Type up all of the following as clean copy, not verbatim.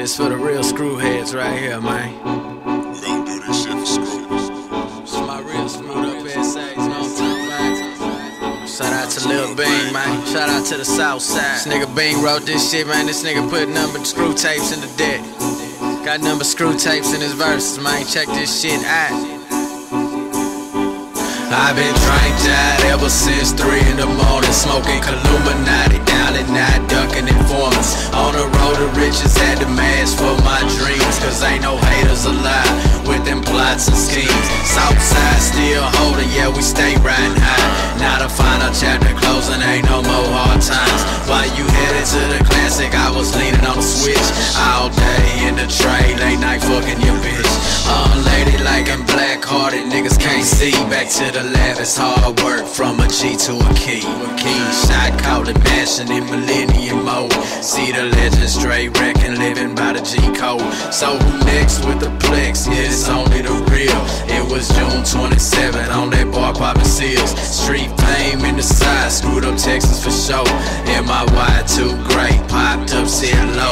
This for the real screwheads right here, man. We gon' do this shit for screw. It's my real screwed up essays, you know what I'm talking about? Shout out to Lil Bing, man. Shout out to the South Side. This nigga Bing wrote this shit, man. This nigga put numbered screw tapes in the deck. Got numbered screw tapes in his verses, man. Check this shit out. I've been dranked out ever since 3 in the morning, smoking Illuminati, down at night, ducking informants. On the road to riches, had to mask for my dreams, cause ain't no haters alive with them plots and schemes. Southside still holding, yeah, we stay riding high. Now the final chapter closing, ain't no more hard times. While you headed to the classic, I was leaning on the switch. All day in the tray, late night fucking your bitch. Unladylike like I'm black-hearted, niggas can't see. Back to the lavish hard work from a G to a key. Shot calling, mashing in millennium mode. See the legend straight wrecking, living by the G code. So next with the plex, yeah, it's only the real. It was June 27 on that bar popping seals. Street fame in the side, screwed up Texas for show. MIY too great, popped up CLO.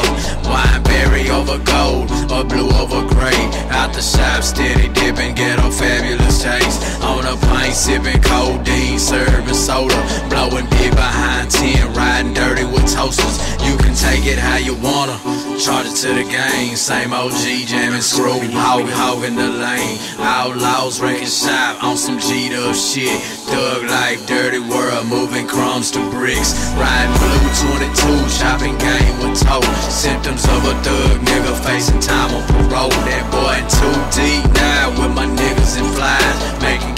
Wineberry over gold or blue over gray. Out the shop steady dipping, ghetto fabulous taste. On a pint sipping codeine, serving soda, blowing beer behind 10, riding dirty with toasters. You can take it how you wanna, charge it to the game. Same OG jamming screw, hogging the lane. Outlaws wrecking shop on some G'd up shit. Thug life, dirty world, moving crumbs to bricks. Riding blue 22, chopping game with toe. Symptoms of a thug nigga facing time on parole. That boy in 2D now with my niggas in flies, making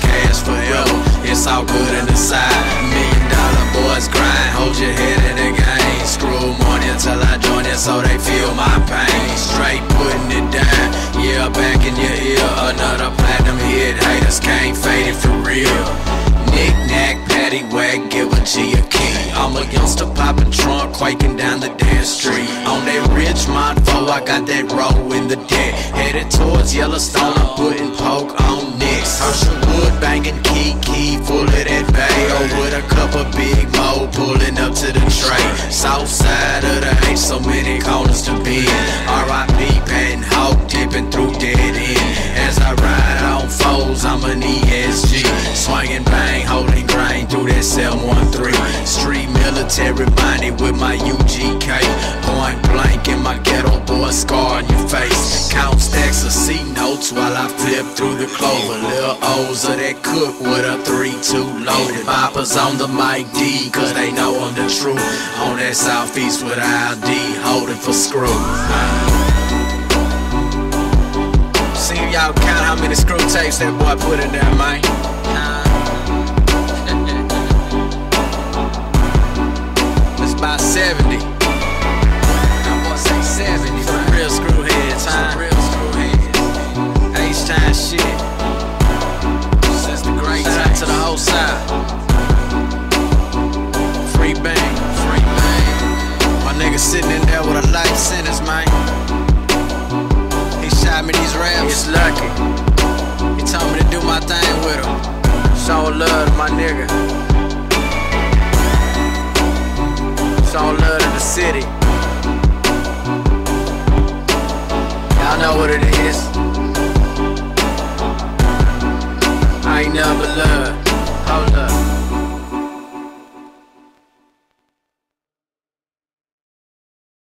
forever, it's all good on the side. $1 million boys grind, hold your head in the game. Screw money until I join it so they feel my pain. Straight putting it down, yeah, back in your ear. Another platinum hit, haters can't fade it for real. Knick-knack, paddywhack, give a G a key. I'm a youngster popping trunk, quaking down the damn street. On that rich mind foe, I got that roll in the deck. Headed towards Yellowstone, I'm putting poke on nicks. Herschel Wood banging key, full of that bayo. With a cup of Big Mo, pulling up to the tray. South side of the H, so many corners to be in. R.I.P. Pat and Hawk, dipping through dead end. As I ride on foes, I'm an ESG. Swinging bang, holding grain through that 713. Street military minded with my UGK. Point blank in my ghetto, boy, scar on your face. Count stacks of C notes while I flip through the clover. Little O's of that cook with a 3-2 loaded. Boppers on the mic D, cause they know I'm the truth. On that southeast with ID, holding for screw. See y'all count how many screw tapes that boy put in there, man. It's by 70. That boy say 70 for the real screwheads, huh? Real screwheads. H-time shit. Since the great time. Shout out to the whole side. Free Bang. Free Bang. My nigga sitting in there with a life sentence, man. Shot me these raps. It's lucky. He told me to do my thing with him. Show love to my nigga. Show love to the city. Y'all know what it is. I ain't never loved. Hold up.